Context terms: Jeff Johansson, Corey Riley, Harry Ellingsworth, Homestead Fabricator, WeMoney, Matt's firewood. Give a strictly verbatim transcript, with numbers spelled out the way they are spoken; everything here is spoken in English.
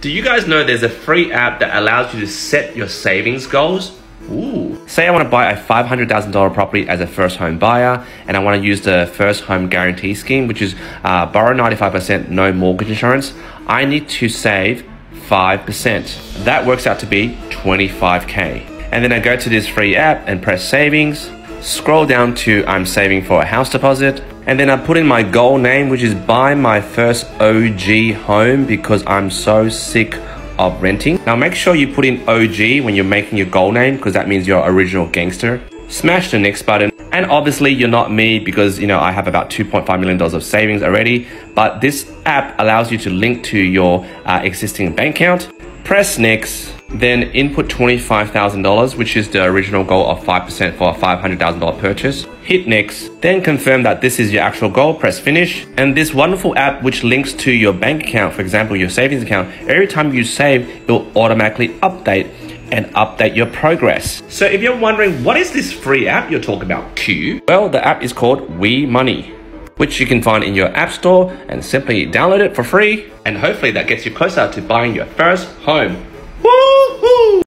Do you guys know there's a free app that allows you to set your savings goals? Ooh. Say I want to buy a five hundred thousand dollar property as a first home buyer, and I want to use the first home guarantee scheme, which is uh, borrow ninety-five percent, no mortgage insurance. I need to save five percent. That works out to be twenty-five K. And then I go to this free app and press savings, scroll down to I'm saving for a house deposit, and then I put in my goal name, which is buy my first O G home because I'm so sick of renting. Now make sure you put in O G when you're making your goal name because that means you're original gangster. Smash the next button. And obviously you're not me because, you know, I have about two point five million dollars of savings already, but this app allows you to link to your uh, existing bank account. Press next, then input twenty-five thousand dollars, which is the original goal of five percent for a five hundred thousand dollar purchase. Hit next, then confirm that this is your actual goal, press finish. And this wonderful app which links to your bank account, for example, your savings account, every time you save, it will automatically update and update your progress. So if you're wondering, what is this free app you're talking about, Q? Well, the app is called WeMoney, which you can find in your app store, and simply download it for free. And hopefully that gets you closer to buying your first home.